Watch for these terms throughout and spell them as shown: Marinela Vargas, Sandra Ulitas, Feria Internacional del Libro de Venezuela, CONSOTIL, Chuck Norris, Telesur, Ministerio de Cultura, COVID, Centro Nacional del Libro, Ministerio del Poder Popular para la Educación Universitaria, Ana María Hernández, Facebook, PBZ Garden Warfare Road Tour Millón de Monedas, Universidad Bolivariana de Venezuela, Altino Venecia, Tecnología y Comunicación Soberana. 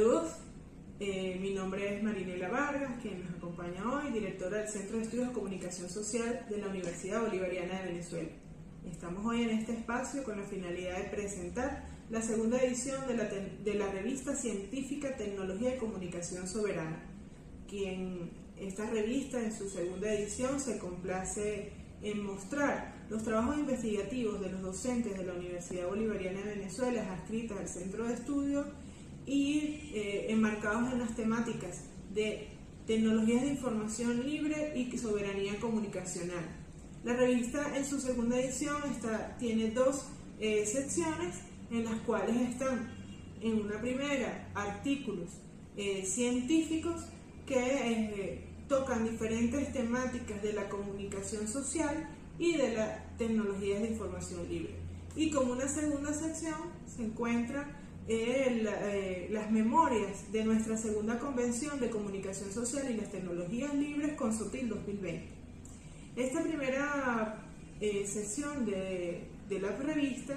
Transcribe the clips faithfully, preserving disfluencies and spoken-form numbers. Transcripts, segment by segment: Saludos, eh, mi nombre es Marinela Vargas, quien nos acompaña hoy, directora del Centro de Estudios de Comunicación Social de la Universidad Bolivariana de Venezuela. Estamos hoy en este espacio con la finalidad de presentar la segunda edición de la, de la revista científica Tecnología y Comunicación Soberana, quien esta revista en su segunda edición se complace en mostrar los trabajos investigativos de los docentes de la Universidad Bolivariana de Venezuela adscritas al Centro de Estudios y eh, enmarcados en las temáticas de tecnologías de información libre y soberanía comunicacional. La revista en su segunda edición está, tiene dos eh, secciones en las cuales están, en una primera, artículos eh, científicos que eh, tocan diferentes temáticas de la comunicación social y de las tecnologías de información libre. Y como una segunda sección se encuentran eh, la, eh, las memorias de nuestra segunda Convención de Comunicación Social y las Tecnologías Libres CONSOTIL dos mil veinte. Esta primera eh, sección de, de la revista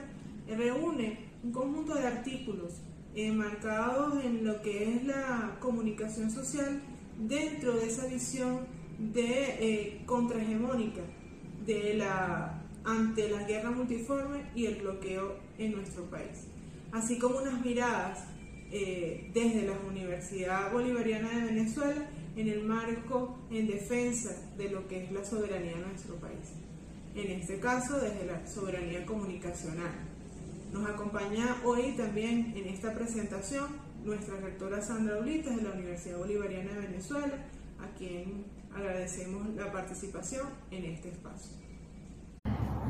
reúne un conjunto de artículos eh, marcados en lo que es la comunicación social dentro de esa visión de eh, contrahegemónica de la, ante la guerra multiforme y el bloqueo en nuestro país, así como unas miradas eh, desde la Universidad Bolivariana de Venezuela en el marco en defensa de lo que es la soberanía de nuestro país, en este caso desde la soberanía comunicacional. Nos acompaña hoy también en esta presentación nuestra rectora Sandra Ulitas de la Universidad Bolivariana de Venezuela, a quien agradecemos la participación en este espacio.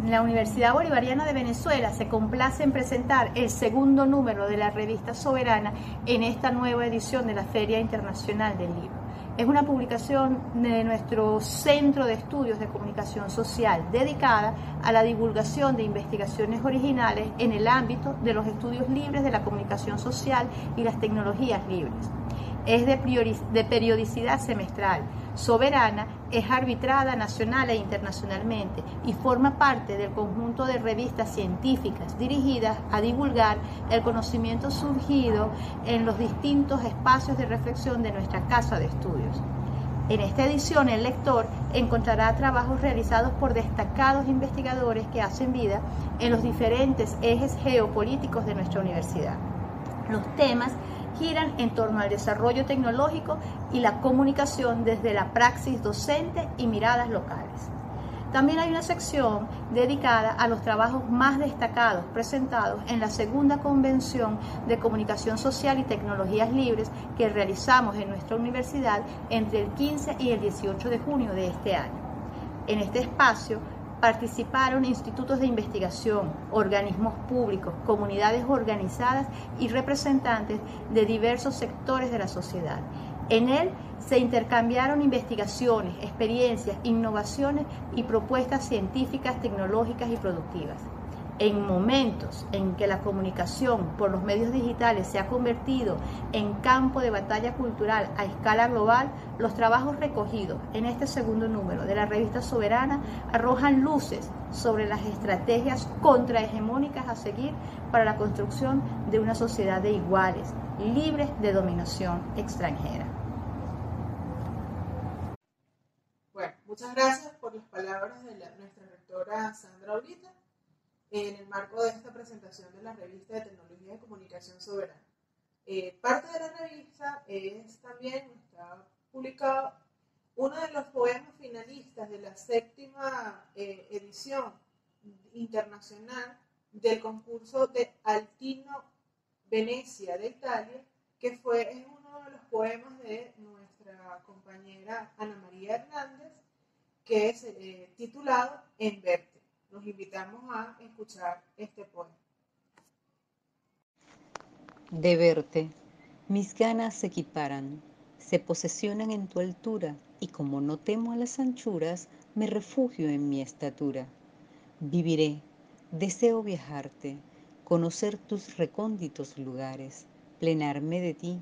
La Universidad Bolivariana de Venezuela se complace en presentar el segundo número de la revista Soberana en esta nueva edición de la Feria Internacional del Libro. Es una publicación de nuestro Centro de Estudios de Comunicación Social dedicada a la divulgación de investigaciones originales en el ámbito de los estudios libres de la comunicación social y las tecnologías libres. Es de, de periodicidad semestral. Soberana es arbitrada nacional e internacionalmente y forma parte del conjunto de revistas científicas dirigidas a divulgar el conocimiento surgido en los distintos espacios de reflexión de nuestra casa de estudios. En esta edición el lector encontrará trabajos realizados por destacados investigadores que hacen vida en los diferentes ejes geopolíticos de nuestra universidad. Los temas giran en torno al desarrollo tecnológico y la comunicación desde la praxis docente y miradas locales. También hay una sección dedicada a los trabajos más destacados presentados en la segunda Convención de Comunicación Social y Tecnologías Libres que realizamos en nuestra universidad entre el quince y el dieciocho de junio de este año. En este espacio participaron institutos de investigación, organismos públicos, comunidades organizadas y representantes de diversos sectores de la sociedad. En él se intercambiaron investigaciones, experiencias, innovaciones y propuestas científicas, tecnológicas y productivas. En momentos en que la comunicación por los medios digitales se ha convertido en campo de batalla cultural a escala global, los trabajos recogidos en este segundo número de la revista Soberana arrojan luces sobre las estrategias contrahegemónicas a seguir para la construcción de una sociedad de iguales, libres de dominación extranjera. Bueno, muchas gracias por las palabras de la, nuestra rectora Sandra Ulitas en el marco de esta presentación de la revista de Tecnología y Comunicación Soberana. Eh, parte de la revista es también, está publicado uno de los poemas finalistas de la séptima eh, edición internacional del concurso de Altino Venecia de Italia, que fue, es uno de los poemas de nuestra compañera Ana María Hernández, que es eh, titulado En Verde. Nos invitamos a escuchar este poema. De verte, mis ganas se equiparan, se posesionan en tu altura, y como no temo a las anchuras, me refugio en mi estatura. Viviré, deseo viajarte, conocer tus recónditos lugares, plenarme de ti,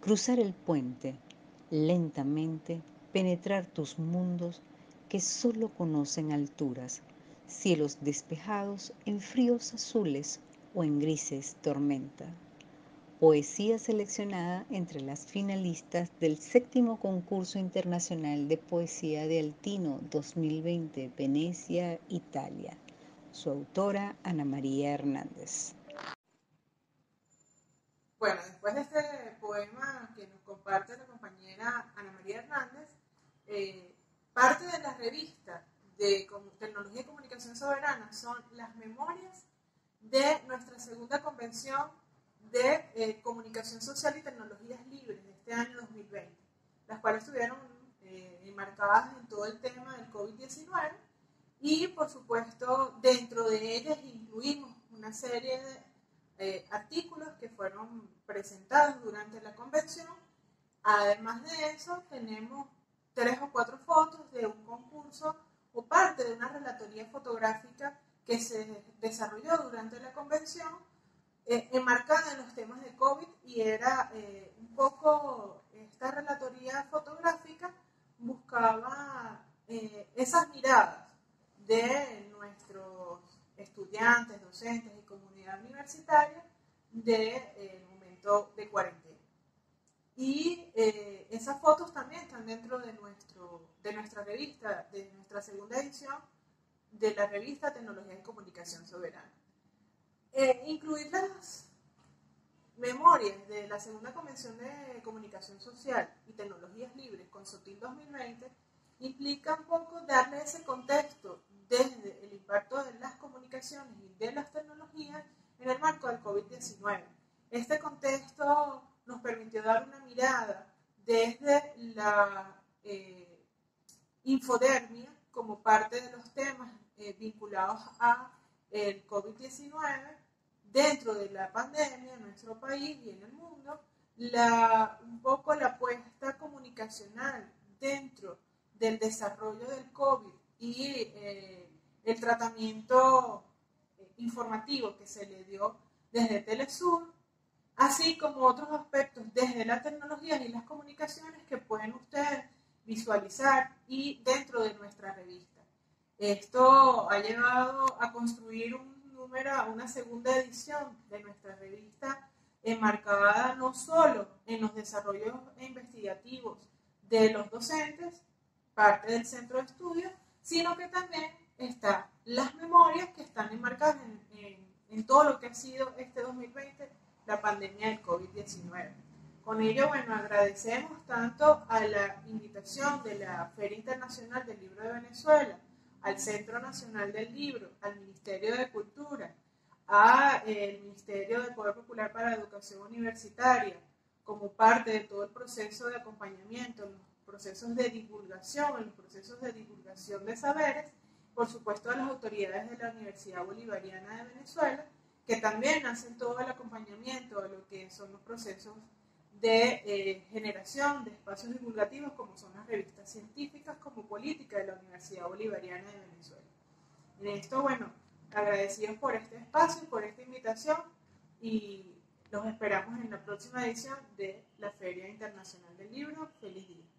cruzar el puente, lentamente penetrar tus mundos que solo conocen alturas, cielos despejados en fríos azules o en grises tormenta. poesía seleccionada entre las finalistas del séptimo Concurso Internacional de Poesía de Altino dos mil veinte, Venecia, Italia. Su autora, Ana María Hernández. Bueno, después de este poema que nos comparte la compañera Ana María Hernández, eh, parte de la revista de Tecnología y Comunicación Soberana son las memorias de nuestra segunda convención de eh, Comunicación Social y Tecnologías Libres de este año dos mil veinte, las cuales estuvieron eh, enmarcadas en todo el tema del COVID diecinueve y, por supuesto, dentro de ellas incluimos una serie de eh, artículos que fueron presentados durante la convención. Además de eso, tenemos tres o cuatro fotos de un concurso o parte de una relatoría fotográfica que se desarrolló durante la convención, eh, enmarcada en los temas de COVID, y era eh, un poco, esta relatoría fotográfica buscaba eh, esas miradas de nuestros estudiantes, docentes y comunidad universitaria del eh, momento de cuarentena. Y eh, esas fotos también están dentro de, nuestro, de nuestra revista, de nuestra segunda edición, de la revista Tecnología y Comunicación Soberana. Eh, incluir las memorias de la segunda Convención de Comunicación Social y Tecnologías Libres, CONSOTIL dos mil veinte, implica un poco darle ese contexto desde el impacto de las comunicaciones y de las tecnologías en el marco del COVID diecinueve. Este contexto nos permitió dar una mirada desde la eh, infodermia como parte de los temas eh, vinculados a el COVID diecinueve dentro de la pandemia en nuestro país y en el mundo, la, un poco la apuesta comunicacional dentro del desarrollo del COVID y eh, el tratamiento informativo que se le dio desde Telesur, así como otros aspectos desde las tecnologías y las comunicaciones que pueden ustedes visualizar y dentro de nuestra revista. Esto ha llevado a construir un número, una segunda edición de nuestra revista enmarcada no solo en los desarrollos investigativos de los docentes, parte del centro de estudios, sino que también están las memorias que están enmarcadas en, en, en todo lo que ha sido este dos mil veinte, la pandemia del COVID diecinueve. Con ello, bueno, agradecemos tanto a la invitación de la Feria Internacional del Libro de Venezuela, al Centro Nacional del Libro, al Ministerio de Cultura, al eh, Ministerio del Poder Popular para la Educación Universitaria, como parte de todo el proceso de acompañamiento, en los procesos de divulgación, en los procesos de divulgación de saberes, por supuesto a las autoridades de la Universidad Bolivariana de Venezuela, que también hacen todo el acompañamiento a lo que son los procesos de eh, generación de espacios divulgativos como son las revistas científicas como política de la Universidad Bolivariana de Venezuela. En esto, bueno, agradecidos por este espacio, por esta invitación y los esperamos en la próxima edición de la Feria Internacional del Libro. Feliz día.